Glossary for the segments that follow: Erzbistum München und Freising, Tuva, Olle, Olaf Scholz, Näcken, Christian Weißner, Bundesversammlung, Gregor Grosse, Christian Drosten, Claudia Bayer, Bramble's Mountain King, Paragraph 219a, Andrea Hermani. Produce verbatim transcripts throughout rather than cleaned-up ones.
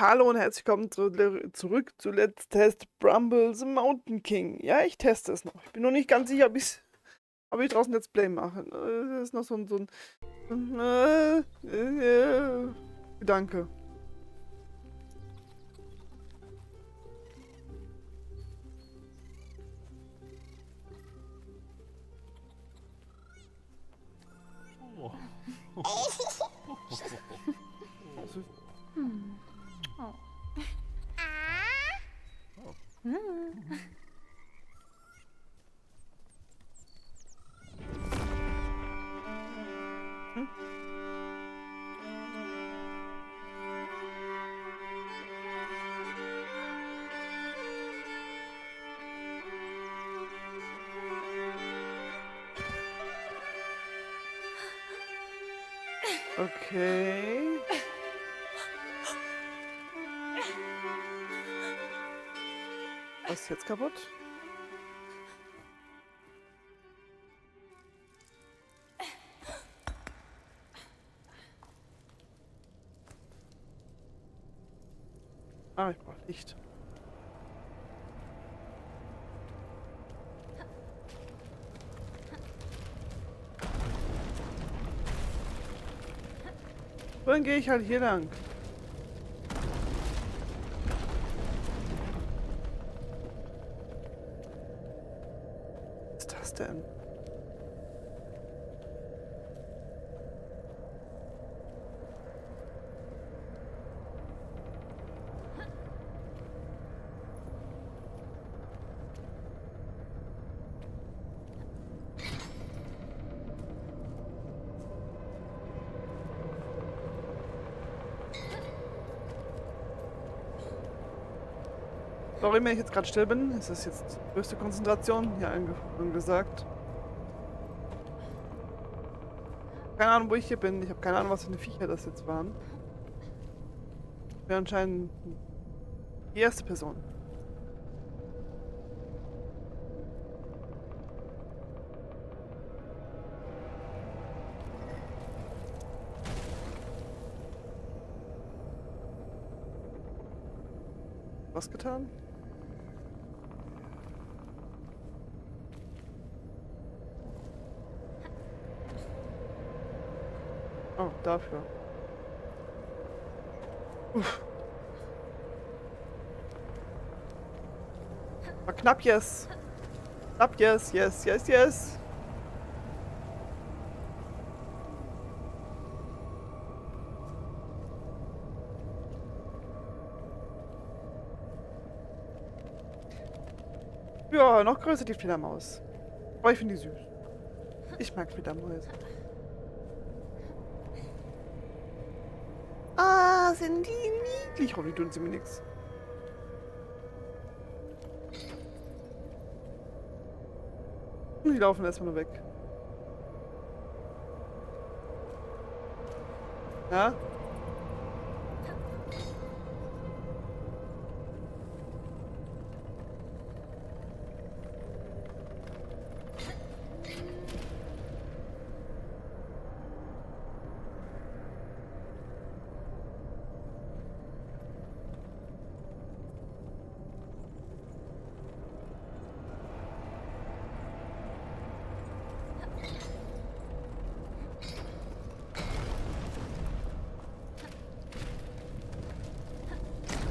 Hallo und herzlich willkommen zu, zurück zu Let's Test Bramble's Mountain King. Ja, ich teste es noch. Ich bin noch nicht ganz sicher, ob, ob ich draußen Let's Play mache. Das ist noch so ein, so ein äh, äh, äh, Gedanke. Oh. Hm. Oh. Oh. Hm? Okay. Was ist jetzt kaputt? Ah, ich brauche Licht. Dann gehe ich halt hier lang. Denn? Sorry, wenn ich jetzt gerade still bin, es ist jetzt höchste Konzentration hier angesagt. Keine Ahnung, wo ich hier bin. Ich habe keine Ahnung, was für eine Viecher das jetzt waren. Ich bin anscheinend die erste Person. Was getan? Oh, dafür. Uff. War knapp, yes. Knapp, yes, yes, yes, yes. Ja, noch größer die Fledermaus. Aber ich finde die süß. Ich mag Fledermäuse. Sind die niedlich? Hoffentlich tun sie mir nichts. Die laufen erstmal nur weg. Ja?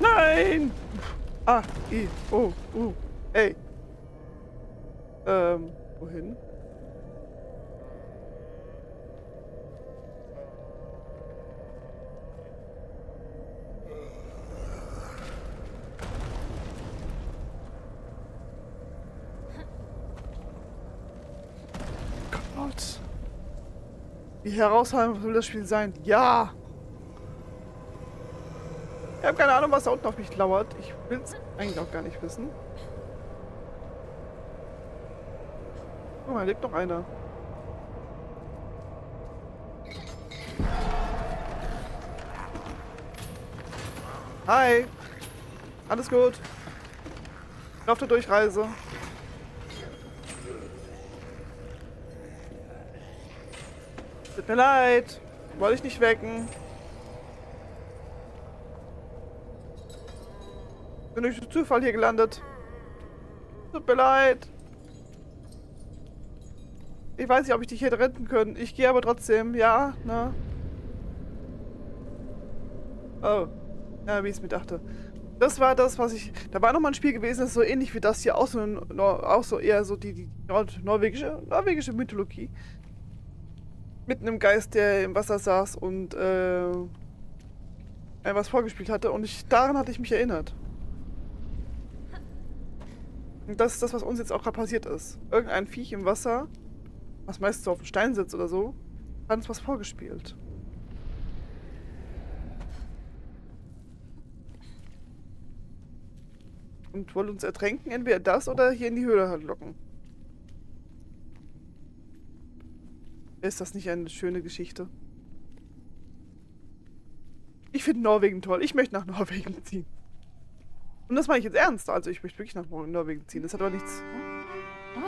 Nein! A, I, O, U, ey. Ähm, wohin? Gott. Wie herausfordernd soll das Spiel sein? Ja! Ich habe keine Ahnung, was da unten auf mich lauert. Ich will es eigentlich auch gar nicht wissen. Oh, da lebt noch einer. Hi! Alles gut. Ich bin auf der Durchreise. Tut mir leid. Wollte ich nicht wecken. bin durch den Zufall hier gelandet. Tut mir leid. Ich weiß nicht, ob ich dich hätte retten können. Ich gehe aber trotzdem. Ja, ne? Oh. Ja, wie ich es mir dachte. Das war das, was ich... Da war nochmal ein Spiel gewesen, das ist so ähnlich wie das hier. Auch so, auch so eher so die, die nordnorwegische, norwegische Mythologie. Mit einem Geist, der im Wasser saß und äh, was vorgespielt hatte. Und ich, daran hatte ich mich erinnert. Und das ist das, was uns jetzt auch gerade passiert ist. Irgendein Viech im Wasser, was meistens so auf dem Stein sitzt oder so, hat uns was vorgespielt. Und wollte uns ertränken, entweder das oder hier in die Höhle halt locken. Ist das nicht eine schöne Geschichte? Ich finde Norwegen toll. Ich möchte nach Norwegen ziehen. Und das meine ich jetzt ernst. Also ich möchte wirklich nach Norwegen ziehen. Das hat aber nichts... Hm?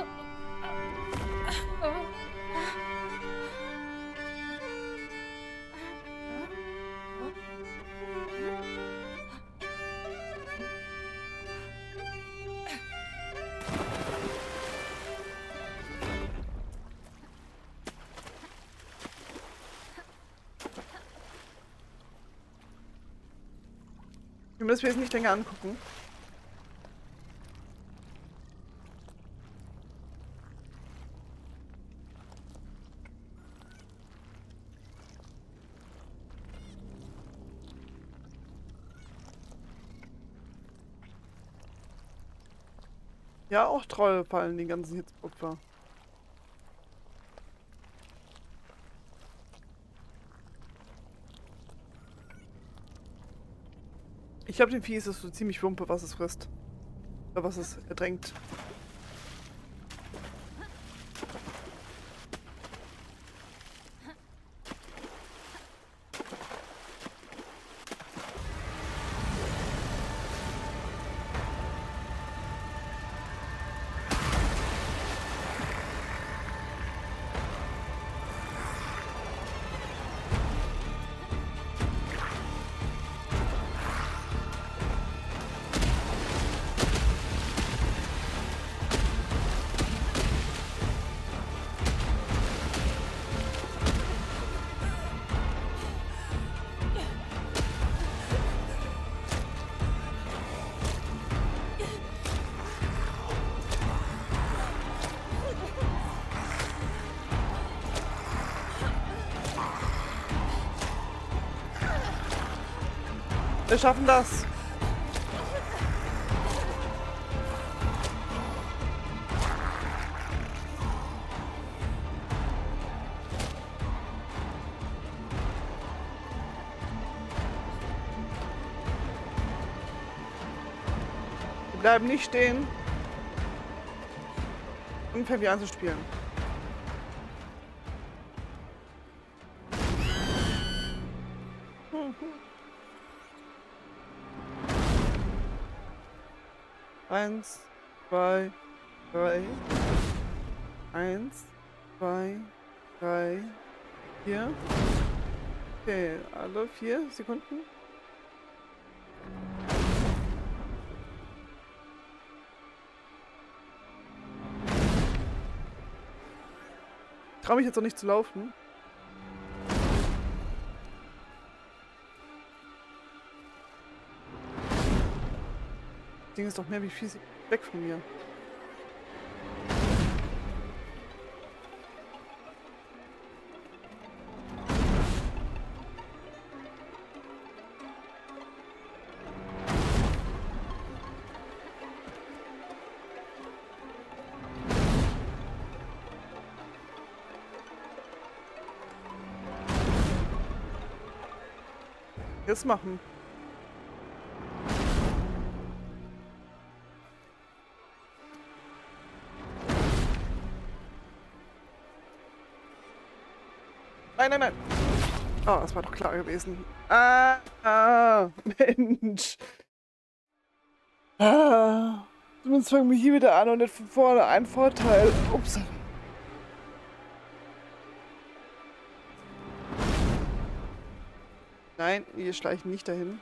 Ich will das jetzt nicht länger angucken. Ja, auch Trolle fallen den ganzen Hitzopfer. Ich glaube, dem Vieh ist es so ziemlich wumpe, was es frisst. Oder was es ertränkt. Wir schaffen das. Wir bleiben nicht stehen. Und fangen wir an zu spielen. Eins, zwei, drei. Eins, zwei, drei, vier. Okay, alle vier Sekunden. Ich traue mich jetzt noch nicht zu laufen. Das Ding ist doch mehr wie viel weg von mir. Jetzt machen. Nein, nein, nein. Oh, das war doch klar gewesen. Ah, ah, Mensch. Ah. Zumindest fangen wir hier wieder an und nicht von vorne. Ein Vorteil. Ups. Nein, wir schleichen nicht dahin.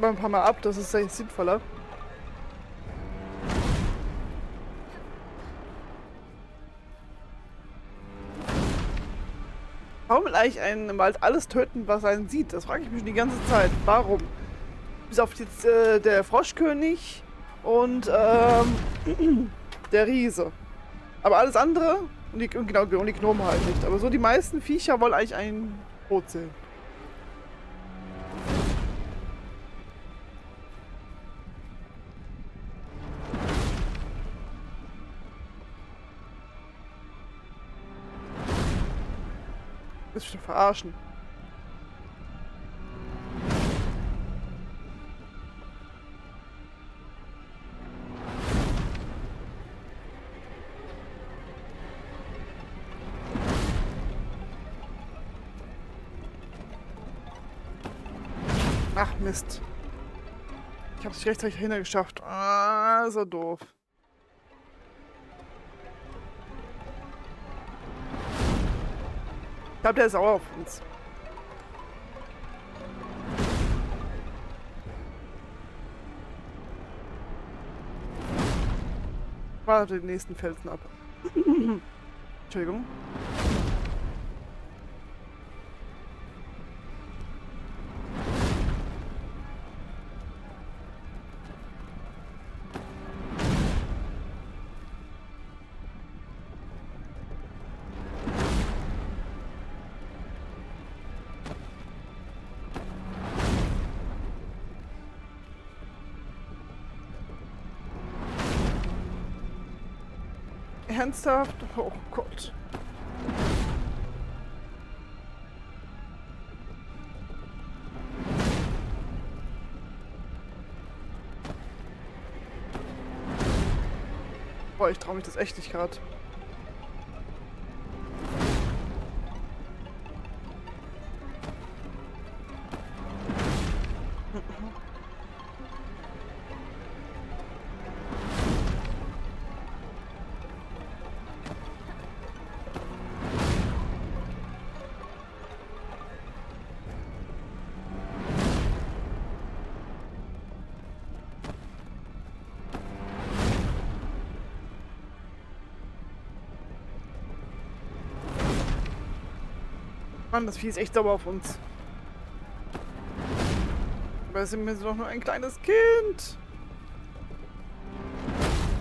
warten wir ein paar Mal ab, das ist echt sinnvoller. Warum will eigentlich ein Wald alles töten, was einen sieht? Das frage ich mich schon die ganze Zeit. Warum? Bis auf jetzt äh, der Froschkönig und ähm, der Riese. Aber alles andere und die, genau, und die Gnome halt nicht. Aber so die meisten Viecher wollen eigentlich einen tot sehen. Verarschen. Ach Mist. Ich hab's rechtzeitig dahinter geschafft. Ah, so doof. Ich glaube, der ist sauer auf uns. Warte den nächsten Felsen ab. Entschuldigung. Ernsthaft? Oh Gott. Boah, ich traue mich das echt nicht gerade. Mann, das Vieh ist echt sauer auf uns. Aber es ist doch nur ein kleines Kind.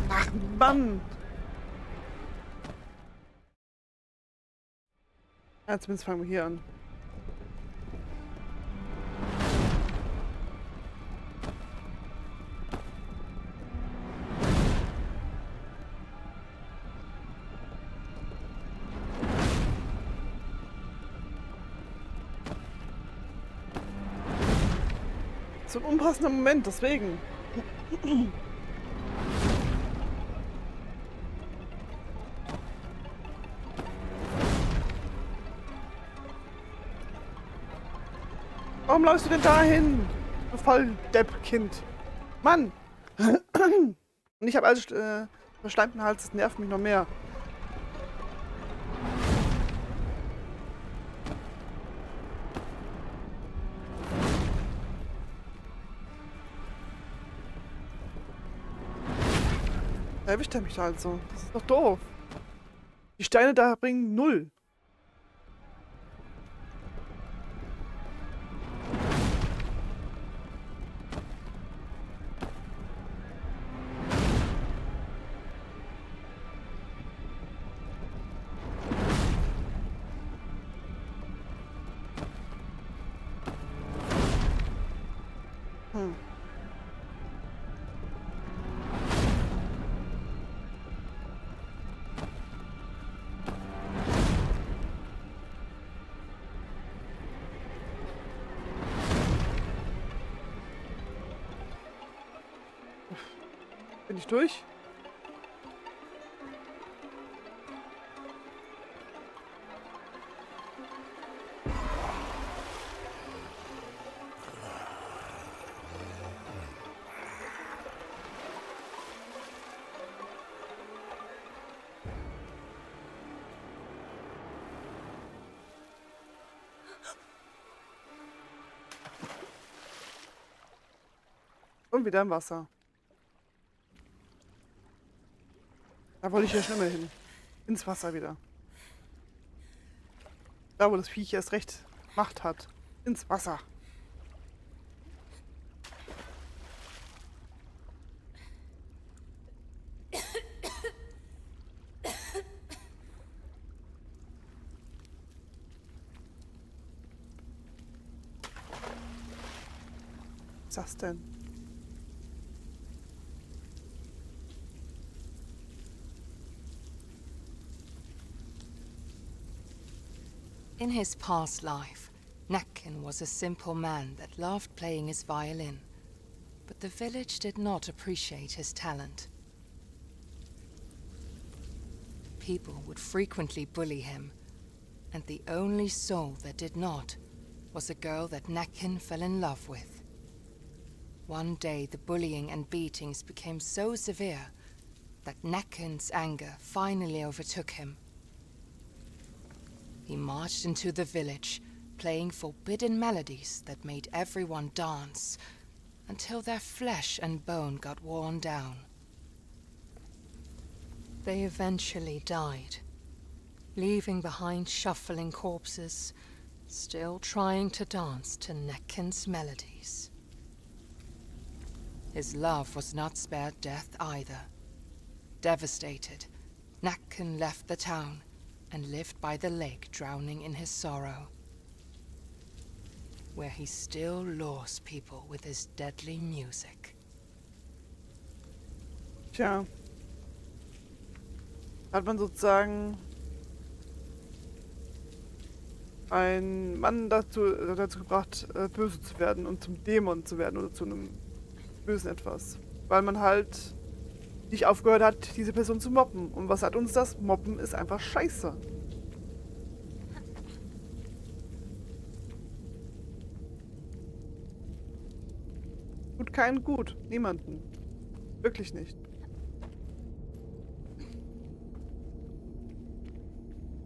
Ach Mann. Ja, zumindest fangen wir hier an. So ein unpassender Moment, deswegen. Warum läufst du denn dahin? Du Volldepp-Kind. Mann! Und ich habe also äh, verschleimten Hals, das nervt mich noch mehr. Erwischt er mich da also. Das ist doch doof. Die Steine da bringen null. Hm. Bin ich durch? Und wieder im Wasser. Da wollte ich ja schnell hin. Ins Wasser wieder. Da, wo das Viech erst recht Macht hat. Ins Wasser. Was ist das denn? In his past life, Näcken was a simple man that loved playing his violin, but the village did not appreciate his talent. People would frequently bully him, and the only soul that did not was a girl that Näcken fell in love with. One day, the bullying and beatings became so severe that Näcken's anger finally overtook him. He marched into the village, playing forbidden melodies that made everyone dance, until their flesh and bone got worn down. They eventually died, leaving behind shuffling corpses, still trying to dance to Näcken's melodies. His love was not spared death either. Devastated, Näcken left the town and lived by the lake, drowning in his sorrow, where he still lures people with his deadly music. Tja, hat man sozusagen einen Mann dazu, dazu gebracht, böse zu werden und zum Dämon zu werden oder zu einem Bösen etwas, weil man halt nicht aufgehört hat, diese Person zu mobben. Und was hat uns das? Mobben ist einfach scheiße. Tut keinen gut. Niemanden. Wirklich nicht.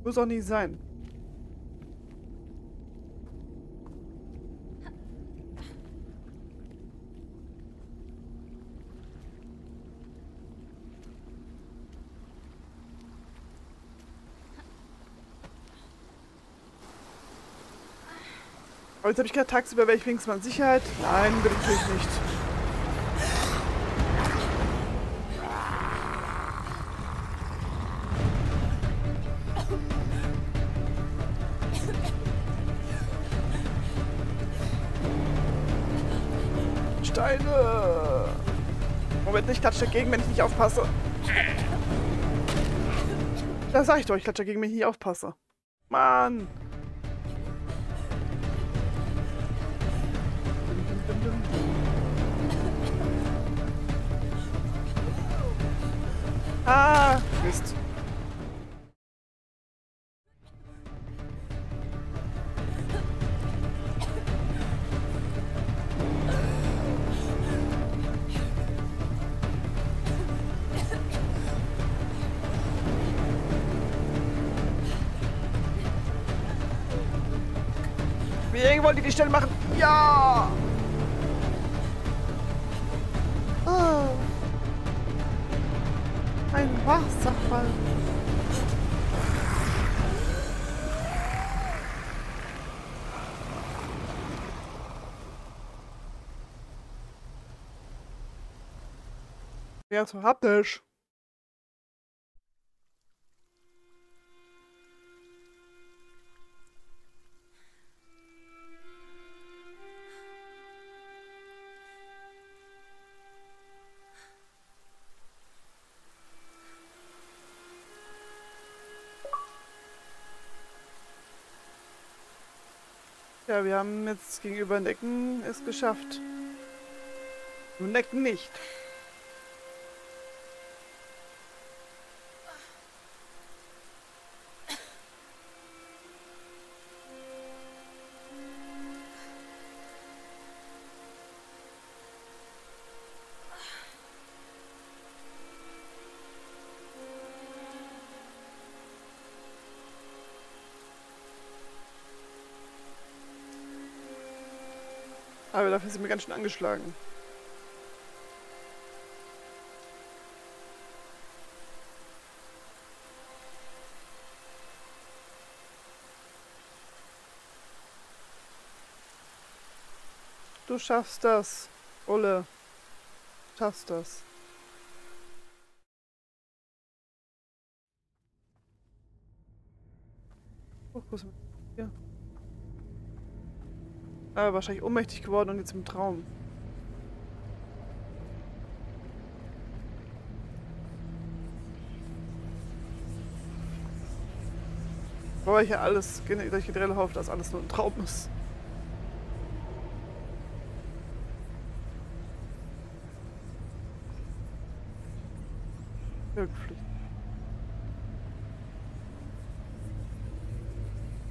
Muss auch nicht sein. Aber jetzt habe ich gerade tagsüber, wäre ich wenigstens mal in Sicherheit? Nein, bin ich natürlich nicht. Steine! Moment, ich klatsche dagegen, wenn ich nicht aufpasse. Da sag ich doch, ich klatsche dagegen, wenn ich nicht aufpasse. Mann! Ah, Mist. Wie irgendwo wollt ihr die Stelle machen? Ja! Wasserfall. Ja, so haptisch. Ja, wir haben jetzt gegenüber Näcken es geschafft. Nur Näcken nicht. Aber dafür sind wir ganz schön angeschlagen. Du schaffst das, Olle. Du schaffst das. Fokus hier. Ah, wahrscheinlich ohnmächtig geworden und jetzt im Traum. Wobei ich ja alles, ich generell hoffe, dass alles nur ein Traum ist. Wirklich.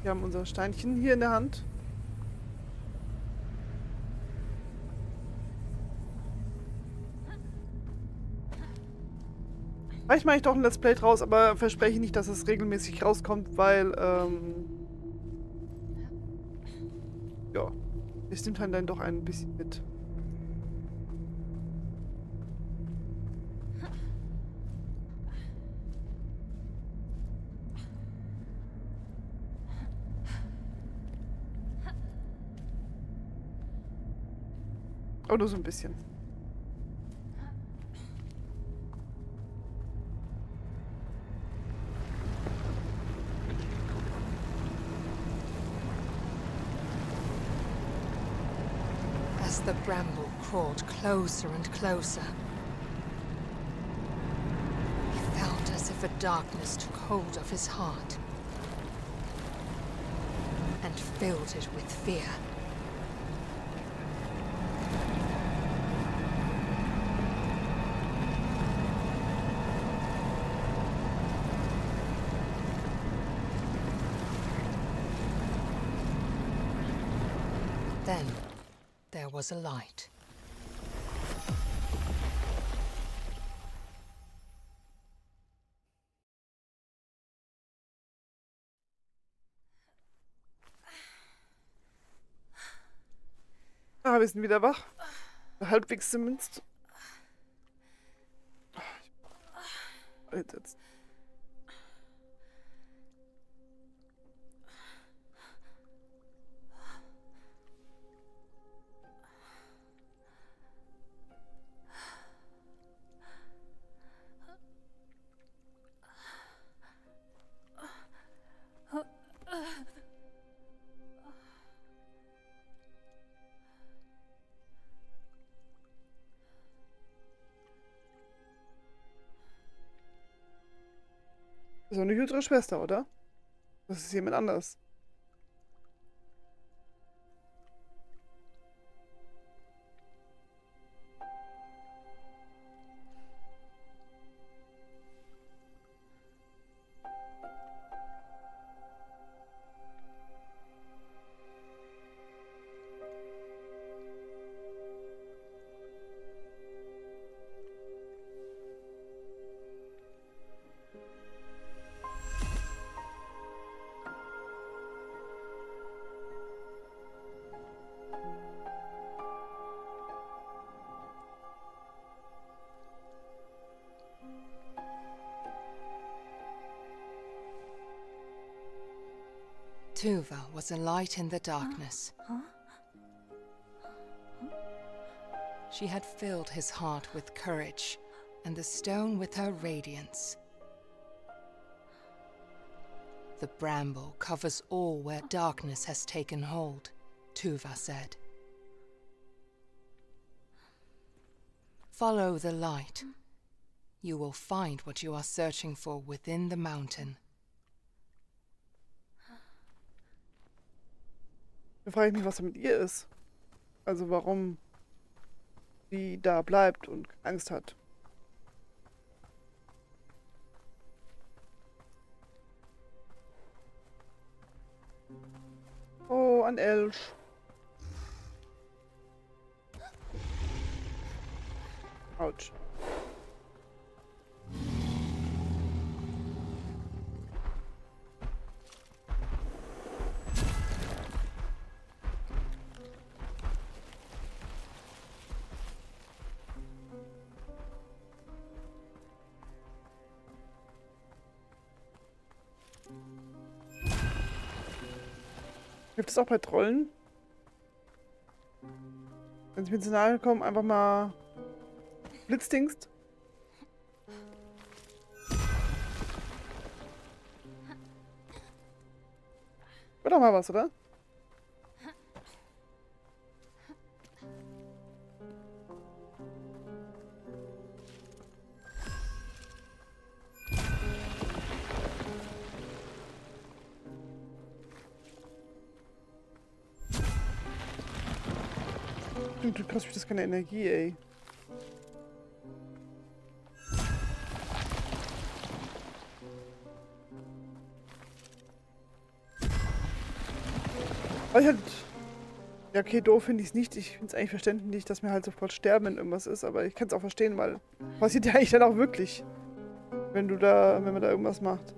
Wir haben unser Steinchen hier in der Hand. Vielleicht mache ich doch ein Let's Play draus, aber verspreche nicht, dass es regelmäßig rauskommt, weil, ähm, ja, es nimmt halt dann doch ein bisschen mit. Aber nur so ein bisschen. As the bramble crawled closer and closer, he felt as if a darkness took hold of his heart and filled it with fear. Then, there was a light. Ah, wir sind wieder wach. Halbwegs zumindest. Jetzt. So eine jüngere Schwester, oder? Das ist jemand anders. Tuva was a light in the darkness. She had filled his heart with courage, and the stone with her radiance. The bramble covers all where darkness has taken hold, Tuva said. Follow the light. You will find what you are searching for within the mountain. Da frage ich mich, was da mit ihr ist. Also warum sie da bleibt und Angst hat. Oh, ein Elch. Autsch. Gibt es auch bei Trollen? Wenn sie mir zu nahe kommen, einfach mal blitzdingst. Wird doch mal was, oder? Du kriegst mich das keine Energie, ey. Weil ich halt... Ja, okay, doof finde ich es nicht. Ich finde es eigentlich verständlich, dass mir halt sofort sterben, wenn irgendwas ist. Aber ich kann es auch verstehen, weil... Passiert ja eigentlich dann auch wirklich. Wenn du da... Wenn man da irgendwas macht.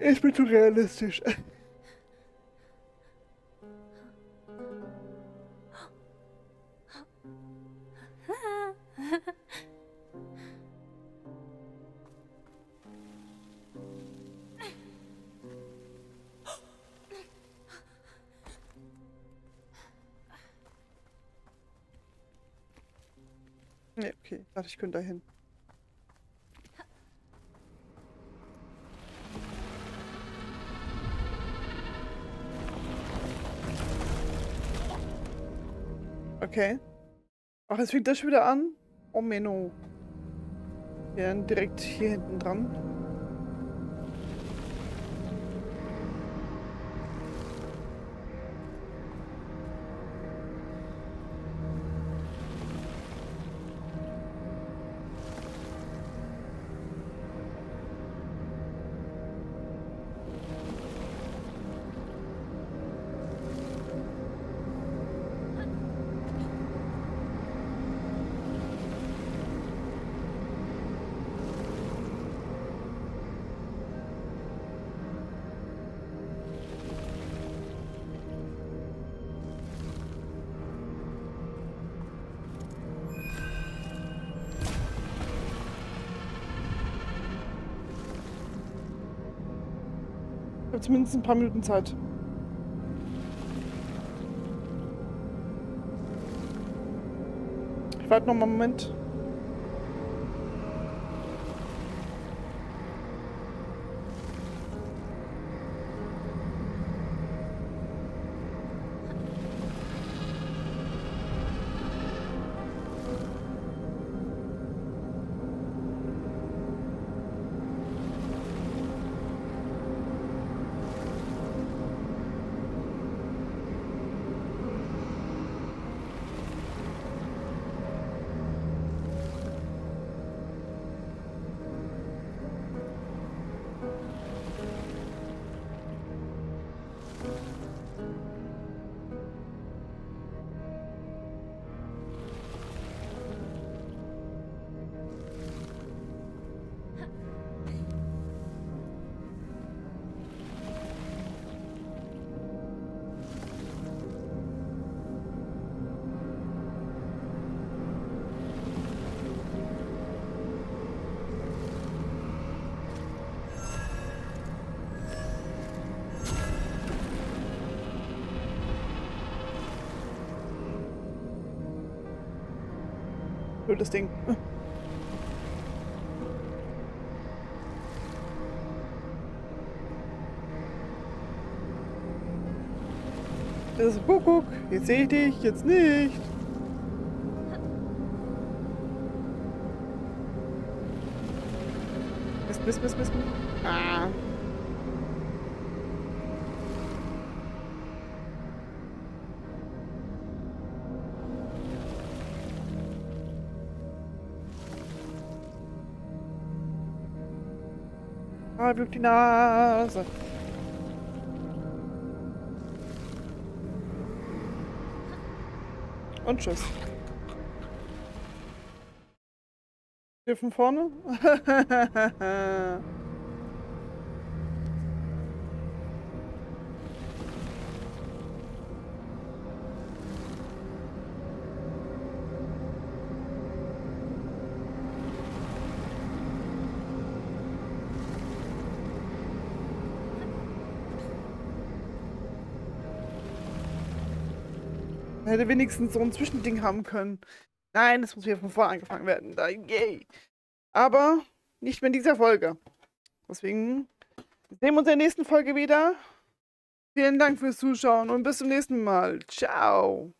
Ich bin zu realistisch. Ne, okay, ich dachte, ich könnte da hin. Okay. Ach, jetzt fängt das schon wieder an? Oh, Menno. Wir sind direkt hier hinten dran. Zumindest ein paar Minuten Zeit. Ich warte noch mal einen Moment. Das Ding. Das ist Kuckuck. Jetzt sehe ich dich, jetzt nicht. Mist, Mist, Mist, Mist. Ah. Durch die Nase. Und tschüss. Hier von vorne. Man hätte wenigstens so ein Zwischending haben können. Nein, das muss wieder von vorne angefangen werden. Da, yay. Aber nicht mehr in dieser Folge. Deswegen sehen wir uns in der nächsten Folge wieder. Vielen Dank fürs Zuschauen und bis zum nächsten Mal. Ciao.